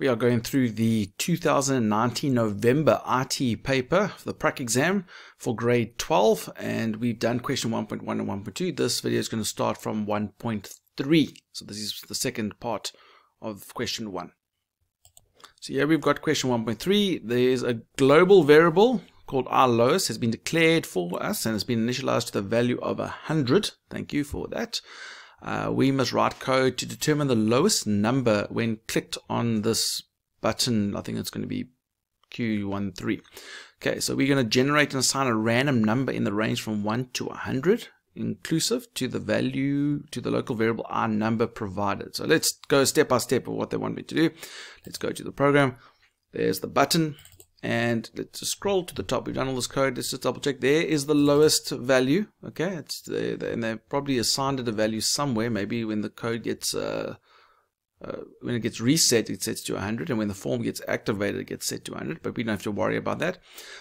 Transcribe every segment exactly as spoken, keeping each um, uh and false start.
We are going through the two thousand nineteen November I T paper, the prac exam for grade twelve, and we've done question one point one and one point two. This video is going to start from one point three. So this is the second part of question one. So here we've got question one point three. There's a global variable called our lowest has been declared for us and has been initialized to the value of one hundred. Thank you for that. Uh, we must write code to determine the lowest number when clicked on this button. I think it's going to be Q one three. Okay, so we're going to generate and assign a random number in the range from one to one hundred, inclusive to the value to the local variable our number provided. So let's go step by step of what they want me to do. Let's go to the program. There's the button. And let's just scroll to the top. We've done all this code. Let's just double check. There is the lowest value. Okay, it's the, the, and they probably assigned it a value somewhere. Maybe when the code gets uh, uh, when it gets reset, it sets to one hundred, and when the form gets activated, it gets set to one hundred. But we don't have to worry about that.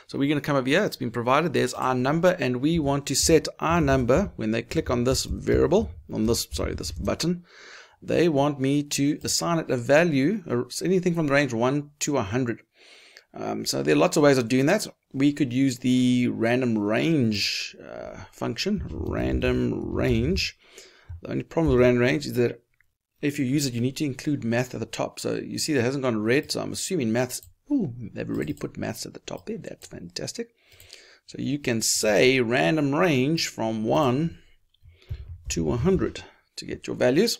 So we're going to come over here. It's been provided. There's our number, and we want to set our number when they click on this variable on this sorry this button. They want me to assign it a value or anything from the range one to one hundred. Um, so there are lots of ways of doing that. We could use the random range uh, function, random range. The only problem with random range is that if you use it, you need to include math at the top. So you see that hasn't gone red, so I'm assuming maths. Ooh, they've already put maths at the top there. That's fantastic. So you can say random range from one to one hundred to get your values.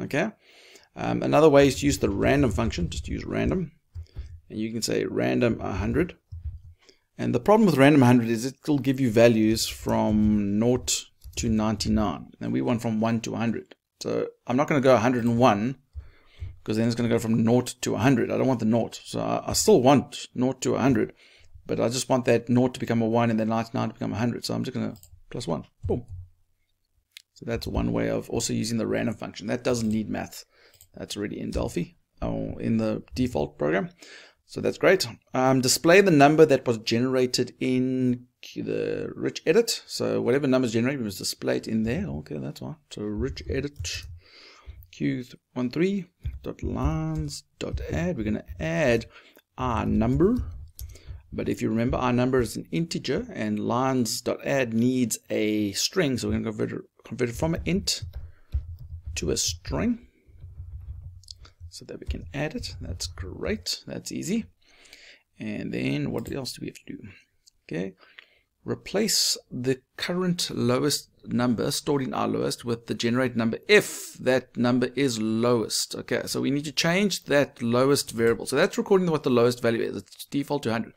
Okay. Um, another way is to use the random function, just use random. And you can say random one hundred. And the problem with random one hundred is it will give you values from zero to ninety-nine. And we want from one to one hundred. So I'm not going to go one hundred and one because then it's going to go from zero to one hundred. I don't want the zero. So I, I still want zero to one hundred. But I just want that zero to become a one and then ninety-nine to become one hundred. So I'm just going to plus one. Boom. So that's one way of also using the random function. That doesn't need math. That's already in Delphi, or in the default program. So that's great. Um, display the number that was generated in the rich edit. So whatever number is generated was displayed in there. Okay, that's fine. So rich edit Q one three dot lines dot add. We're going to add our number. But if you remember, our number is an integer and lines.add needs a string. So we're going to convert it, convert it from an int to a string, so that we can add it. That's great. That's easy. And then what else do we have to do? Okay. Replace the current lowest number stored in our lowest with the generated number if that number is lowest. Okay. So we need to change that lowest variable. So that's recording what the lowest value is. It's default to one hundred.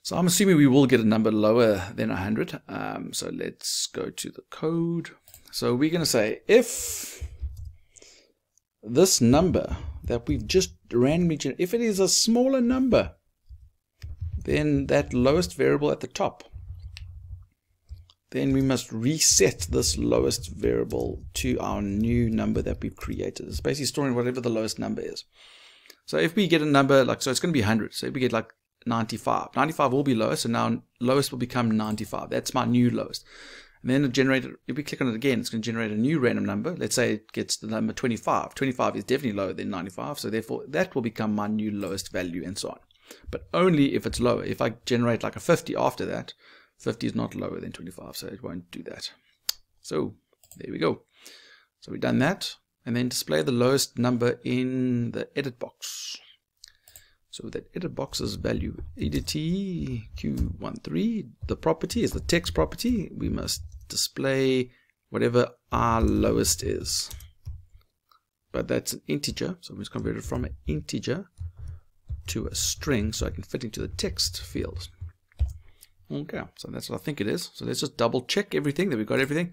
So I'm assuming we will get a number lower than one hundred. Um, so let's go to the code. So we're going to say if this number that we've just randomly generated, if it is a smaller number than that lowest variable at the top, then we must reset this lowest variable to our new number that we've created. It's basically storing whatever the lowest number is. So if we get a number like, so it's going to be one hundred. So if we get like ninety-five, ninety-five will be lowest. So now lowest will become ninety-five. That's my new lowest. And then it generated, if we click on it again, it's going to generate a new random number. Let's say it gets the number twenty-five. twenty-five is definitely lower than ninety-five. So therefore, that will become my new lowest value and so on. But only if it's lower. If I generate like a fifty after that, fifty is not lower than twenty-five. So it won't do that. So there we go. So we've done that. And then display the lowest number in the edit box. So that edit box's value, E D T Q one three, the property is the text property. We must display whatever our lowest is. But that's an integer, so we must convert it from an integer to a string so I can fit into the text field. Okay, so that's what I think it is. So let's just double check everything, that we've got everything.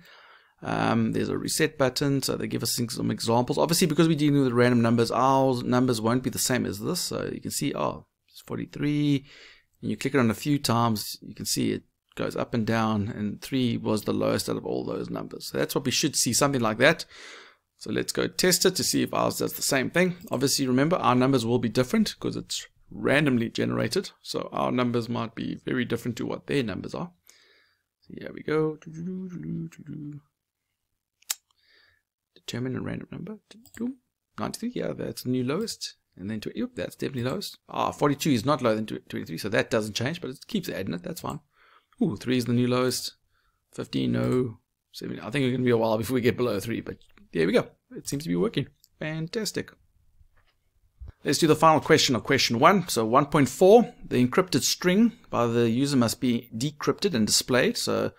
Um, there's a reset button, so they give us some examples. Obviously, because we're dealing with random numbers, our numbers won't be the same as this. So you can see, oh, it's forty-three. And you click it on a few times, you can see it goes up and down. And three was the lowest out of all those numbers. So that's what we should see, something like that. So let's go test it to see if ours does the same thing. Obviously, remember, our numbers will be different because it's randomly generated. So our numbers might be very different to what their numbers are. So here we go. Determine a random number. ninety-three, yeah, that's the new lowest. and then to, oop, that's definitely lowest. Ah, forty-two is not lower than twenty-three, so that doesn't change, but it keeps adding it. That's fine. Ooh, three is the new lowest. fifteen, no. seventeen, I think it's going to be a while before we get below three, but there we go. It seems to be working. Fantastic. Let's do the final question of question one. So one point four, the encrypted string by the user must be decrypted and displayed. So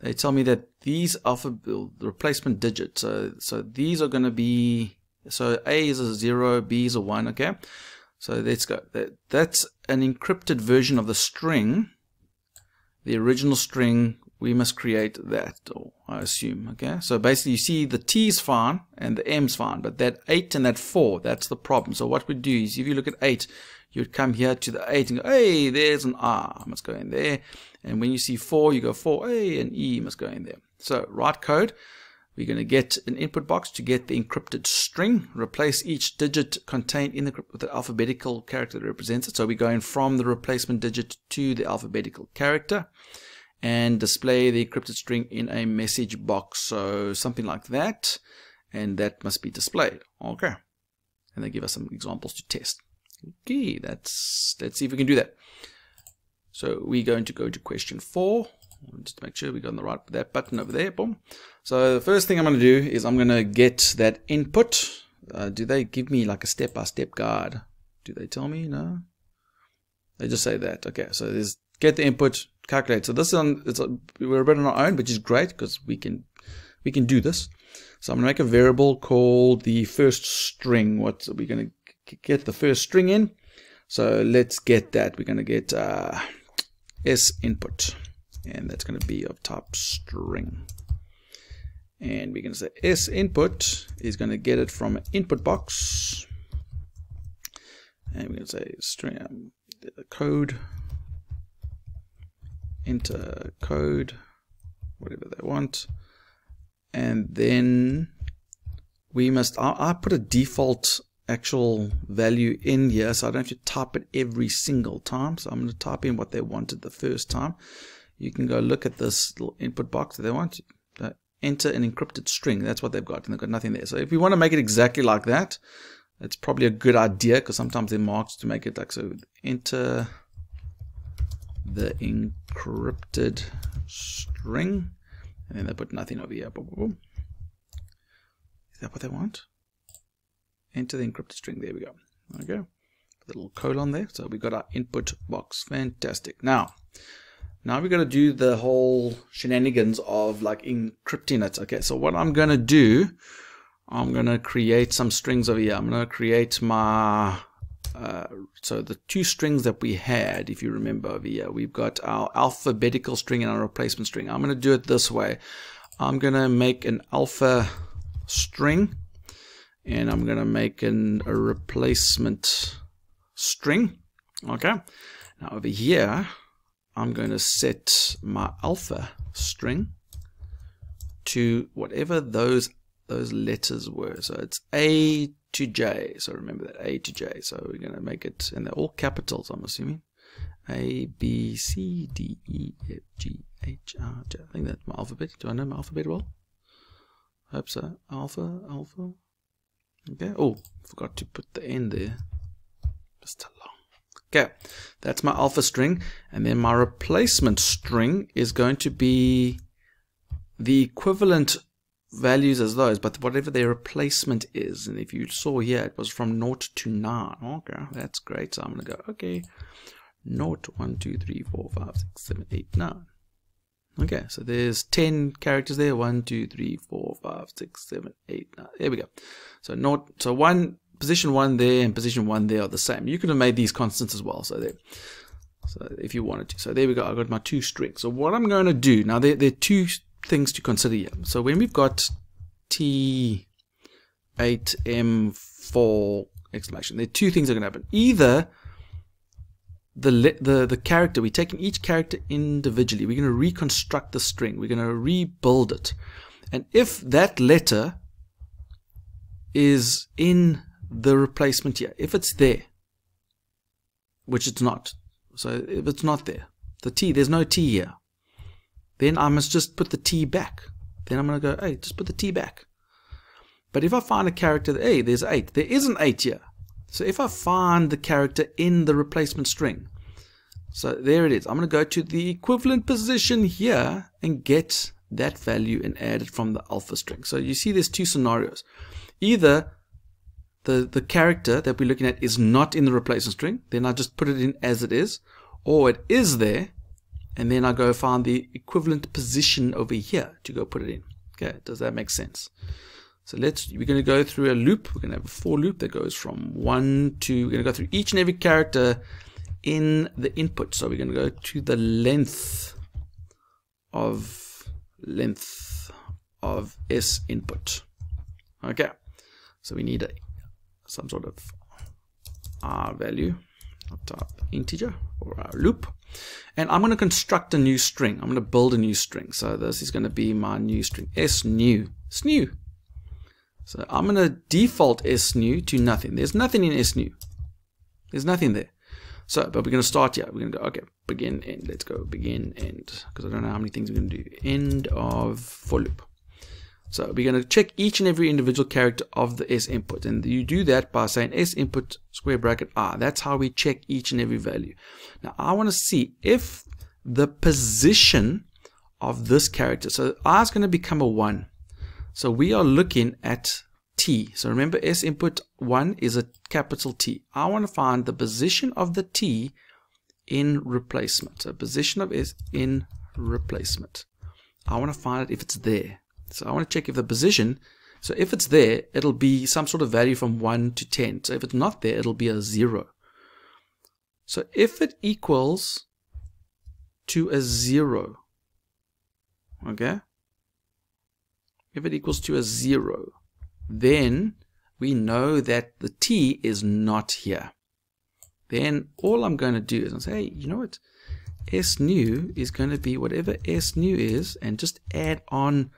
they tell me that these are for the replacement digits. So, so these are going to be, so A is a zero, B is a one, okay? So let's go. That, that's an encrypted version of the string, the original string. We must create that, or I assume, okay? So basically you see the T's fine and the M's fine, but that eight and that four, that's the problem. So what we do is if you look at eight, you'd come here to the eight and go, hey, there's an R, I must go in there. And when you see four, you go four, hey, and E must go in there. So write code, we're gonna get an input box to get the encrypted string, replace each digit contained in the encrypted with the alphabetical character that represents it. So we're going from the replacement digit to the alphabetical character, and display the encrypted string in a message box, so something like that, and that must be displayed, okay? And they give us some examples to test. Okay, that's, let's see if we can do that. So we're going to go to question four, just to make sure we got on the right, that button over there, boom. So the first thing I'm going to do is I'm going to get that input. Uh, do they give me like a step-by-step guide? Do they tell me? No? They just say that, okay, so there's get the input, calculate. So this one, it's a, we're a bit on our own, which is great because we can we can do this. So I'm going to make a variable called the first string. What we're going to get the first string in. So let's get that. We're going to get uh, S input, and that's going to be of type string. And we're going to say S input is going to get it from an input box, and we're going to say string um, code. Enter code, whatever they want, and then we must, I, I put a default actual value in here so I don't have to type it every single time. So I'm going to type in what they wanted the first time. You can go look at this little input box that they want. Uh, enter an encrypted string, that's what they've got, and they've got nothing there. So if you want to make it exactly like that, it's probably a good idea, because sometimes they're marked to make it like so. Enter the encrypted string, and then they put nothing over here. Boom, boom, boom. Is that what they want? Enter the encrypted string. There we go. Okay, put a little colon there. So we got our input box. Fantastic. Now, now we're gonna do the whole shenanigans of like encrypting it. Okay, so what I'm gonna do, I'm gonna create some strings over here. I'm gonna create my Uh, so the two strings that we had, if you remember over here, we've got our alphabetical string and our replacement string. I'm going to do it this way. I'm going to make an alpha string, and I'm going to make an, a replacement string. Okay. Now over here, I'm going to set my alpha string to whatever those those letters were. So it's A to J, so remember that, A to J. So we're going to make it, and they're all capitals, I'm assuming. A, B, C, D, E, F, G, H, R, J. I think that's my alphabet. Do I know my alphabet well? I hope so. Alpha, alpha. Okay. Oh, forgot to put the N there. Just a long. Okay, that's my alpha string. And then my replacement string is going to be the equivalent values as those, but whatever their replacement is. And if you saw here, it was from naught to nine. Okay, that's great. So I'm gonna go, okay, naught, one, two, three, four, five, six, seven, eight, nine. Okay, so there's ten characters there. One, two, three, four, five, six, seven, eight, nine. There we go. So naught, so one, position one there and position one there are the same. You could have made these constants as well. So there. So if you wanted to. So there we go. I got my two strings. So what I'm going to do now, there, there are two things to consider here. So when we've got T eight M four exclamation, there are two things that are going to happen. Either the the the character, we're taking each character individually, we're going to reconstruct the string, we're going to rebuild it, and if that letter is in the replacement here, if it's there, which it's not, so if it's not there, the T, there's no T here, then I must just put the T back. Then I'm going to go, hey, just put the T back. But if I find a character, that, hey, there's eight. There is an eight here. So if I find the character in the replacement string, so there it is. I'm going to go to the equivalent position here and get that value and add it from the alpha string. So you see there's two scenarios. Either the, the character that we're looking at is not in the replacement string, then I just put it in as it is, or it is there, and then I go find the equivalent position over here to go put it in. Okay, does that make sense? So let's, we're going to go through a loop. We're going to have a for loop that goes from one to, we're going to go through each and every character in the input. So we're going to go to the length of, length of S input. Okay. So we need a, some sort of R value. I'll type integer or our loop. And I'm going to construct a new string. I'm going to build a new string. So this is going to be my new string. S new. It's new. So I'm going to default S new to nothing. There's nothing in S new. There's nothing there. So, but we're going to start here. We're going to go, okay, begin, end. Let's go begin, end. Because I don't know how many things we're going to do. End of for loop. So we're going to check each and every individual character of the S input. And you do that by saying S input square bracket R. That's how we check each and every value. Now, I want to see if the position of this character. So R is going to become a one. So we are looking at T. So remember, S input one is a capital T. I want to find the position of the T in replacement. So position of S in replacement. I want to find it if it's there. So I want to check if the position, so if it's there, it'll be some sort of value from one to ten. So if it's not there, it'll be a zero. So if it equals to a zero, okay? If it equals to a zero, then we know that the T is not here. Then all I'm going to do is I'll say, hey, you know what? S new is going to be whatever S new is, and just add on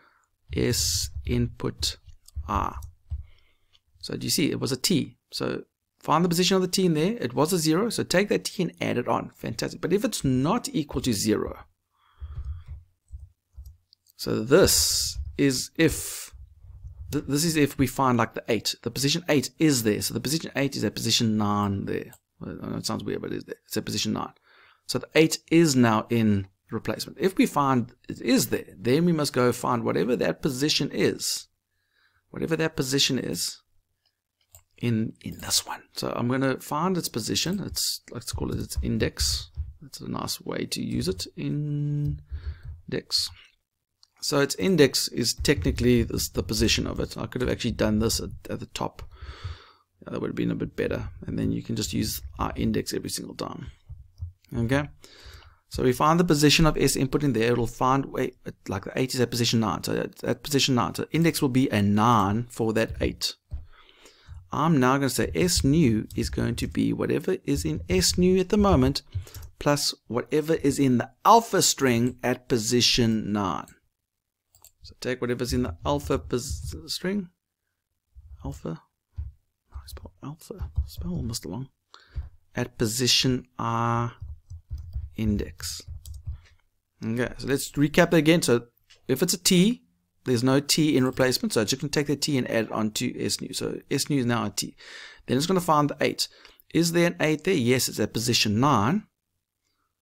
S input R. So do you see? It was a T. So find the position of the T in there. It was a zero. So take that T and add it on. Fantastic. But if it's not equal to zero, so this is if th this is if we find like the eight. The position eight is there. So the position eight is at position nine there. Well, I know it sounds weird, but it is there. It's at position nine. So the eight is now in replacement. If we find it is there, then we must go find whatever that position is. Whatever that position is in in this one. So I'm gonna find its position. It's let's call it its index. That's a nice way to use it. Index. So its index is technically this, the position of it. I could have actually done this at, at the top. That would have been a bit better. And then you can just use our index every single time. Okay. So we find the position of S input in there. It'll find, wait, like the eight is at position nine. So at position nine. So index will be a nine for that eight. I'm now going to say S new is going to be whatever is in S new at the moment, plus whatever is in the alpha string at position nine. So take whatever's in the alpha string. Alpha. I spell alpha. Spell almost along. At position R index. Okay, so let's recap it again. So if it's a T, there's no T in replacement. So it's just going to take the T and add it on to S new. So S new is now a T. Then it's going to find the eight. Is there an eight there? Yes, it's at position nine.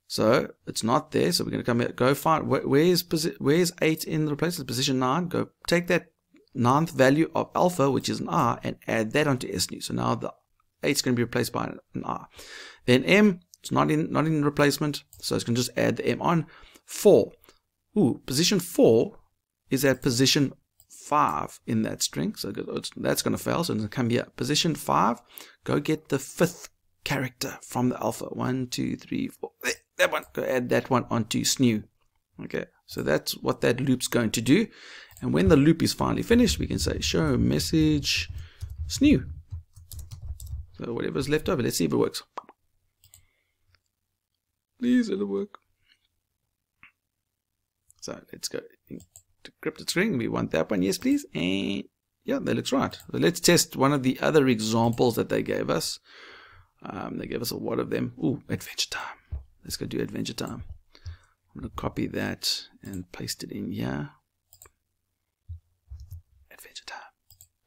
So it's not there. So we're going to come here, go find where, where is where is eight in the replacement position nine. Go take that ninth value of alpha, which is an R, and add that onto S new. So now the eight is going to be replaced by an R. Then M, it's not in not in replacement, so it's going to just add the M on. Four. Ooh, position four is at position five in that string. So that's going to fail. So it's going to come here, position five. Go get the fifth character from the alpha. One, two, three, four. That one, go add that one onto S new. Okay, so that's what that loop's going to do. And when the loop is finally finished, we can say show message S new. So whatever's left over, let's see if it works. Please, it'll work. So let's go to encrypted string. We want that one, yes, please. And yeah, that looks right. So let's test one of the other examples that they gave us. Um, they gave us a lot of them. Ooh, adventure time. Let's go do adventure time. I'm going to copy that and paste it in here. Adventure time.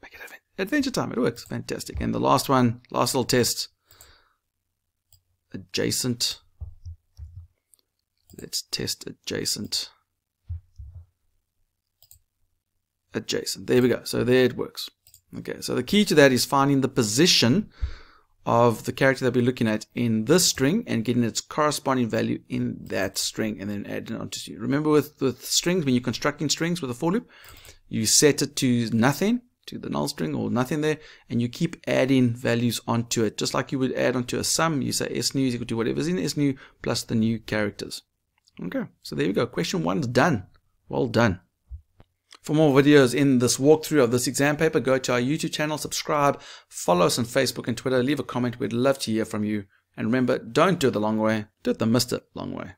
Make it Adventure Time. It works. Fantastic. And the last one, last little test. Adjacent. Let's test adjacent. Adjacent. There we go. So there it works. Okay, so the key to that is finding the position of the character that we're looking at in this string and getting its corresponding value in that string and then adding it onto you. Remember with, with strings, when you're constructing strings with a for loop, you set it to nothing, to the null string or nothing there, and you keep adding values onto it. Just like you would add onto a sum, you say s new is equal to whatever's in s new plus the new characters. Okay, so there you go. Question one's done. Well done. For more videos in this walkthrough of this exam paper, go to our YouTube channel, subscribe, follow us on Facebook and Twitter, leave a comment. We'd love to hear from you. And remember, don't do it the long way, do it the Mister Long way.